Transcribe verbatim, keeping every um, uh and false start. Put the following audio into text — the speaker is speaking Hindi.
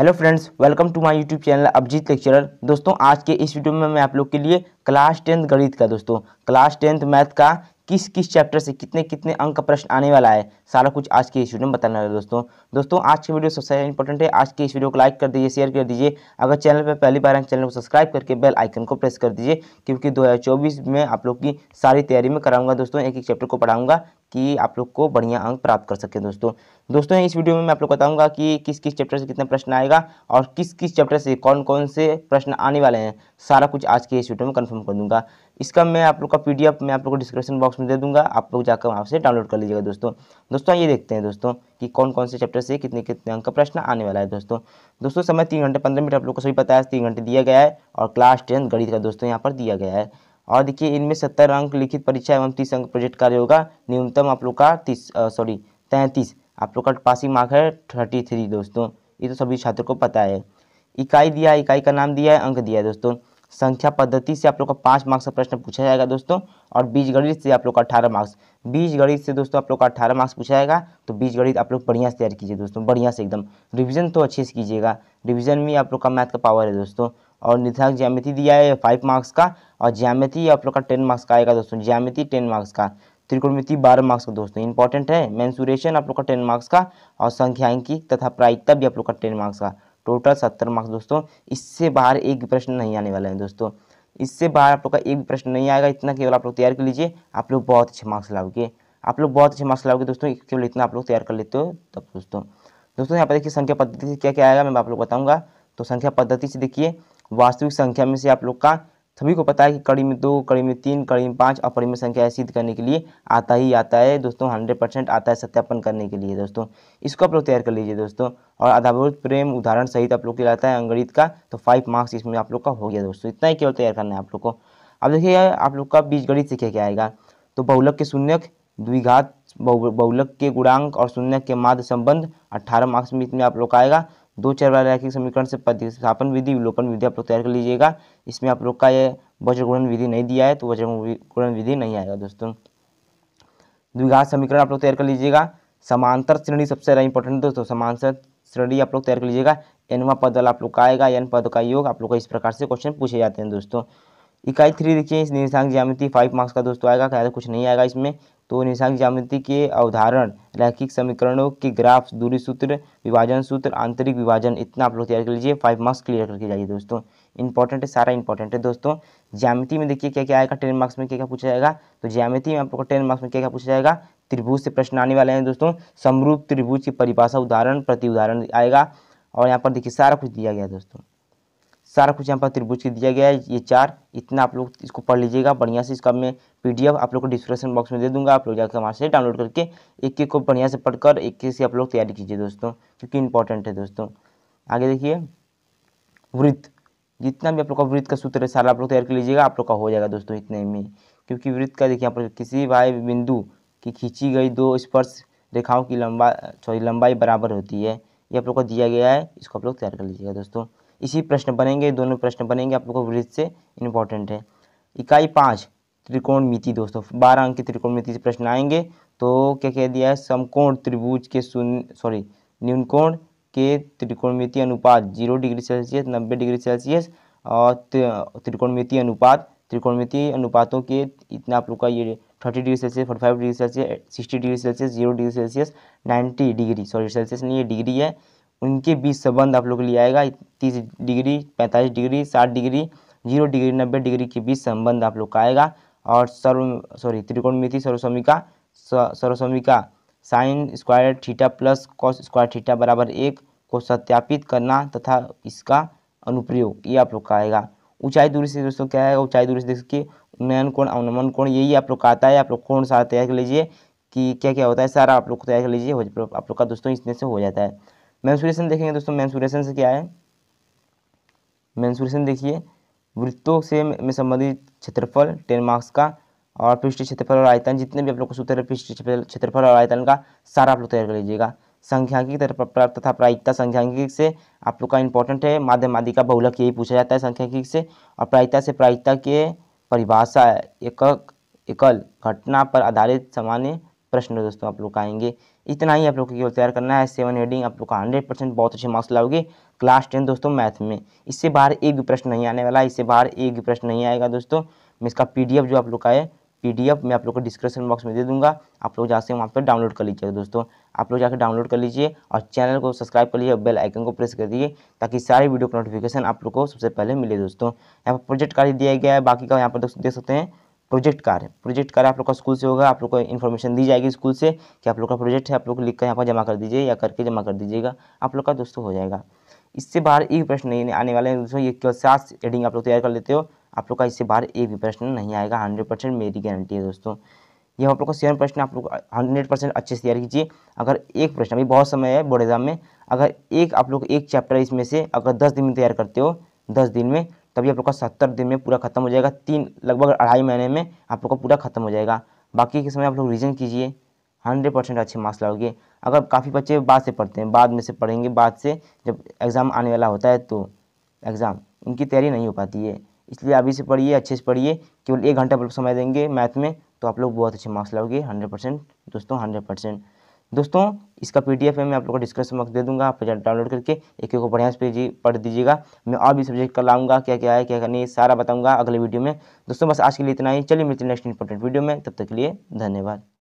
Hello friends, welcome to my YouTube channel Abhijit lecturer. दोस्तों, आज के इस वीडियो में मैं आप लोग के लिए क्लास टेंथ गणित का दोस्तों क्लास टेंथ मैथ का किस किस चैप्टर से कितने कितने अंक का प्रश्न आने वाला है, सारा कुछ आज के इस वीडियो में बताने वाला है दोस्तों। दोस्तों आज की वीडियो सबसे इंपॉर्टेंट है। आज के इस वीडियो को लाइक कर दीजिए, शेयर कर दीजिए। अगर चैनल पर पहली बार हैं, चैनल को सब्सक्राइब करके बेल आइकन को प्रेस कर दीजिए, क्योंकि दो हज़ार चौबीस में आप लोग की सारी तैयारी में कराऊंगा दोस्तों। एक एक चैप्टर को पढ़ाऊँगा कि आप लोग को बढ़िया अंक प्राप्त कर सकें दोस्तों। दोस्तों इस वीडियो में मैं आप लोग बताऊँगा कि किस किस चैप्टर से कितना प्रश्न आएगा और किस किस चैप्टर से कौन कौन से प्रश्न आने वाले हैं, सारा कुछ आज के इस वीडियो में कन्फर्म कर दूँगा। इसका मैं आप लोग का पीडीएफ मैं आप लोग को डिस्क्रिप्शन बॉक्स में दे दूंगा, आप लोग जाकर वहाँ से डाउनलोड कर लीजिएगा दोस्तों। दोस्तों ये देखते हैं दोस्तों कि कौन कौन से चैप्टर से कितने कितने अंक का प्रश्न आने वाला है दोस्तों। दोस्तों समय तीन घंटे पंद्रह मिनट आप लोग को सभी पता है, तीन घंटे दिया गया है और क्लास टेंथ गणित का दोस्तों यहाँ पर दिया गया है। और देखिए इनमें सत्तर अंक लिखित परीक्षा एवं तीस अंक प्रोजेक्ट कार्य होगा। न्यूनतम आप लोग का तीस सॉरी तैंतीस, आप लोग का पासिंग मार्क है थर्टी थ्री दोस्तों। ये तो सभी छात्रों को पता है। इकाई दिया है, इकाई का नाम दिया है, अंक दिया है दोस्तों। संख्या पद्धति से आप लोग का पाँच मार्क्स का प्रश्न पूछा जाएगा दोस्तों। और बीज गणित से आप लोग का अठारह मार्क्स बीज गणित से दोस्तों आप लोग का अठारह मार्क्स पूछा जाएगा। तो बीज गणित आप लोग बढ़िया से तैयार कीजिए दोस्तों, बढ़िया से एकदम रिवीजन तो अच्छे से कीजिएगा। रिवीजन में आप लोग का मैथ का पावर है दोस्तों। और निर्धारक ज्यामिति दिया है फाइव मार्क्स का, और ज्यामिति आप लोग का टेन मार्क्स का आएगा दोस्तों। ज्यामिति टेन मार्क्स का, त्रिकोणमिति बारह मार्क्स का दोस्तों इंपॉर्टेंट है। मेंसुरेशन आप लोग का टेन मार्क्स का, और संख्यांकी तथा प्रायिकता भी आप लोग का टेन मार्क्स का, टोटल सत्तर मार्क्स दोस्तों। इससे बाहर एक भी प्रश्न नहीं आने वाला है दोस्तों, इससे बाहर आप लोग का एक भी प्रश्न नहीं आएगा। इतना केवल आप लोग तैयार कर लीजिए, आप लोग बहुत अच्छे मार्क्स लाओगे, आप लोग बहुत अच्छे मार्क्स लाओगे दोस्तों। केवल इतना आप लोग तैयार कर लेते हो तब दोस्तों। दोस्तों यहाँ पर देखिए संख्या पद्धति से क्या क्या आएगा मैं आप लोग बताऊँगा। तो संख्या पद्धति से देखिए वास्तविक संख्या में से आप लोग का सभी को पता है कि कड़ी में दो, कड़ी में तीन, कड़ी में पाँच और परिमेय संख्या सिद्ध करने के लिए आता ही आता है दोस्तों। हंड्रेड परसेंट आता है सत्यापन करने के लिए दोस्तों। इसको आप लोग तैयार कर लीजिए दोस्तों। और आधारभूत प्रेम उदाहरण सहित आप लोग के रहता है अंगणित का, तो फाइव मार्क्स इसमें आप लोग का हो गया दोस्तों। इतना ही केवल तैयार करना है आप लोग को। अब देखिए आप लोग का बीजगणित से क्या क्या आएगा। तो बहुलक के शून्यक, द्विघात, बहुलक के गुणांक और शून्यक के माध्य संबंध अट्ठारह मार्क्स में इसमें आप लोग का आएगा। दो चर वाले रैखिक समीकरण से प्रतिस्थापन विधि, विलोपन विधि आप लोग तैयार कर लीजिएगा। इसमें आप लोग का ये वज्रगुणन विधि नहीं दिया है, तो वज्रगुणन विधि नहीं आएगा दोस्तों। द्विघात समीकरण आप लोग तैयार कर लीजिएगा। समांतर श्रेणी सबसे ज़्यादा इंपॉर्टेंट दोस्तों, समांतर श्रेणी आप लोग तैयार कर लीजिएगा। एनवा पद वाला आप लोग का आएगा, एन पद का योग। आप लोग का इस प्रकार से क्वेश्चन पूछे जाते हैं दोस्तों। इकाई थ्री देखिए निर्देशांक ज्यामिति फाइव मार्क्स का दोस्तों आएगा, क्या कुछ नहीं आएगा इसमें। तो निर्देशांक ज्यामिति के अवधारण, रैखिक समीकरणों के ग्राफ, दूरी सूत्र, विभाजन सूत्र, आंतरिक विभाजन, इतना आप लोग तैयार कर लीजिए। फाइव मार्क्स क्लियर करके जाइए दोस्तों, इंपॉर्टेंट है, सारा इंपॉर्टेंट है दोस्तों। ज्यामिति में देखिए क्या क्या आएगा, टेन मार्क्स में क्या क्या पूछा जाएगा। तो ज्यामिति में आप लोग को टेन मार्क्स में क्या क्या पूछा जाएगा। त्रिभुज से प्रश्न आने वाले हैं दोस्तों। समरूप त्रिभुज की परिभाषा, उदाहरण, प्रति उदाहरण आएगा। और यहाँ पर देखिए सारा कुछ दिया गया दोस्तों, सारा कुछ यहाँ पर त्रिभुज के दिया गया है। ये चार, इतना आप लोग इसको पढ़ लीजिएगा बढ़िया से। इसका मैं पीडीएफ आप लोग को डिस्क्रिप्शन बॉक्स में दे दूंगा, आप लोग जाकर वहाँ से डाउनलोड करके एक एक को बढ़िया से पढ़कर एक एक से आप लोग तैयारी कीजिए दोस्तों, क्योंकि इंपॉर्टेंट है दोस्तों। आगे देखिए वृत्त, जितना भी आप लोग का वृत्त का सूत्र है सारा आप लोग तैयार कर लीजिएगा, आप लोग का हो जाएगा दोस्तों इतने में। क्योंकि वृत्त का देखिए यहाँ पर किसी बाह्य बिंदु की खींची गई दो स्पर्श रेखाओं की लंबा सॉरी लंबाई बराबर होती है, ये आप लोग को दिया गया है। इसको आप लोग तैयार कर लीजिएगा दोस्तों। इसी प्रश्न बनेंगे, दोनों प्रश्न बनेंगे आप लोगों को वृत्त से, इंपॉर्टेंट है। इकाई पाँच त्रिकोणमिति दोस्तों, बारह अंक के त्रिकोणमिति से प्रश्न आएंगे। तो क्या कह दिया है, समकोण त्रिभुज के शून्य सॉरी न्यूनकोण के त्रिकोणमिति अनुपात जीरो डिग्री सेल्सियस, नब्बे डिग्री सेल्सियस और त्रिकोणमिति अनुपात त्रिकोणमिति अनुपातों के इतना आप लोग का ये thirty degree Celsius, forty five degree Celsius, sixty degree Celsius, zero degree Celsius, ninety degree sorry Celsius नहीं ये डिग्री है, उनके बीच संबंध आप लोग के लिए आएगा। तीस डिग्री, पैंतालीस डिग्री, साठ डिग्री, जीरो डिग्री, नब्बे डिग्री के बीच संबंध आप लोग का आएगा। और सर्व सॉरी त्रिकोणमिति सर्वसमीका सर्वसमीका sine square theta plus cos square theta बराबर एक को सत्यापित करना तथा इसका अनुप्रयोग, ये आप लोग का आएगा। ऊंचाई दूरी से दोस्तों क्या आएगा, ऊंचाई दूरी से देखिए उन्नयन कोण, अवनमन कोण, यही आप लोग का आता है। आप लोग कोण सारा तैयार कर लीजिए कि क्या क्या होता है, सारा आप लोग तैयार कर लीजिए, आप लोग का दोस्तों इसमें से हो जाता है। मेंसुरेशन देखेंगे दोस्तों, मेंसुरेशन से क्या है। मेंसुरेशन देखिए वृत्तों से में संबंधित क्षेत्रफल टेन मार्क्स का, और पृष्ठ क्षेत्रफल और आयतन, जितने भी आप लोग को सूत्र है पृष्ठ क्षेत्रफल और आयतन का, सारा आप लोग तैयार कर लीजिएगा। संख्यांकी तथा प्रायिकता, संख्यांकी से आप लोग का इंपॉर्टेंट है। माध्य माध्यिका बहुलक यही पूछा जाता है संख्यांकी से। और प्रायिकता से प्रायिकता के परिभाषा, एकल घटना पर आधारित सामान्य प्रश्न दोस्तों आप लोग का आएंगे। इतना ही आप लोग को केवल तैयार करना है। सेवन हेडिंग आप लोग का हंड्रेड परसेंट बहुत अच्छे मार्क्स लाओगे क्लास टेन दोस्तों मैथ में। इससे बाहर एक भी प्रश्न नहीं आने वाला, इससे बाहर एक भी प्रश्न नहीं आएगा दोस्तों। मैं इसका पी डी एफ जो आप लोग का है पी डी एफ मैं आप लोग को डिस्क्रिप्शन बॉक्स में दे दूँगा, आप लोग जहाँ से वहाँ पर डाउनलोड कर लीजिएगा दोस्तों। आप लोग जाकर डाउनलोड कर लीजिए और चैनल को सब्सक्राइब कर लीजिए, बेल आइकन को प्रेस कर दीजिए ताकि सारे वीडियो का नोटिफिकेशन आप लोग को सबसे पहले मिले दोस्तों। यहाँ पर प्रोजेक्ट कार्य दिया गया है, बाकी का यहाँ पर देख सकते हैं प्रोजेक्ट कार्य। प्रोजेक्ट कार्य आप लोग का स्कूल से होगा, आप लोग को इन्फॉर्मेशन दी जाएगी स्कूल से कि आप लोग का प्रोजेक्ट है, आप लोग लिख कर यहाँ पर जमा कर दीजिए या करके जमा कर दीजिएगा, आप लोग का दोस्तों हो जाएगा। इससे बाहर एक प्रश्न नहीं आने वाले हैं दोस्तों। ये केवल सात हेडिंग आप लोग तैयार कर लेते हो, आप लोग का इससे बाहर एक भी प्रश्न नहीं आएगा, हंड्रेड परसेंट मेरी गारंटी है दोस्तों। ये आप लोग का सेवन प्रश्न आप लोग हंड्रेड परसेंट अच्छे से तैयार कीजिए। अगर एक प्रश्न अभी बहुत समय है बोर्ड एग्जाम में, अगर एक आप लोग एक चैप्टर इसमें से अगर दस दिन में तैयार करते हो दस दिन में, तभी आप लोग का सत्तर दिन में पूरा खत्म हो जाएगा। तीन लगभग अढ़ाई महीने में आप लोग का पूरा खत्म हो जाएगा। बाकी के समय आप लोग रिविजन कीजिए, हंड्रेड परसेंट अच्छे मार्क्स लाओगे। अगर काफ़ी बच्चे बाद से पढ़ते हैं, बाद में से पढ़ेंगे, बाद से जब एग्ज़ाम आने वाला होता है तो एग्ज़ाम उनकी तैयारी नहीं हो पाती है, इसलिए अभी से पढ़िए, अच्छे से पढ़िए। केवल एक घंटा आप लोग समय देंगे मैथ में तो आप लोग बहुत अच्छे मार्क्स लाओगे हंड्रेड परसेंट दोस्तों, हंड्रेड परसेंट दोस्तों। इसका पीडीएफ मैं आप लोगों को डिस्क्रिप्शन बॉक्स दे दूंगा, आप डाउनलोड करके एक एक को बढ़िया से पढ़ दीजिएगा। मैं और भी सब्जेक्ट का लाऊंगा, क्या क्या है क्या क्या नहीं सारा बताऊँगा अगले वीडियो में दोस्तों। बस आज के लिए इतना ही, चलिए मिलते हैं नेक्स्ट इंपॉर्टेंट वीडियो में, तब तक के लिए धन्यवाद।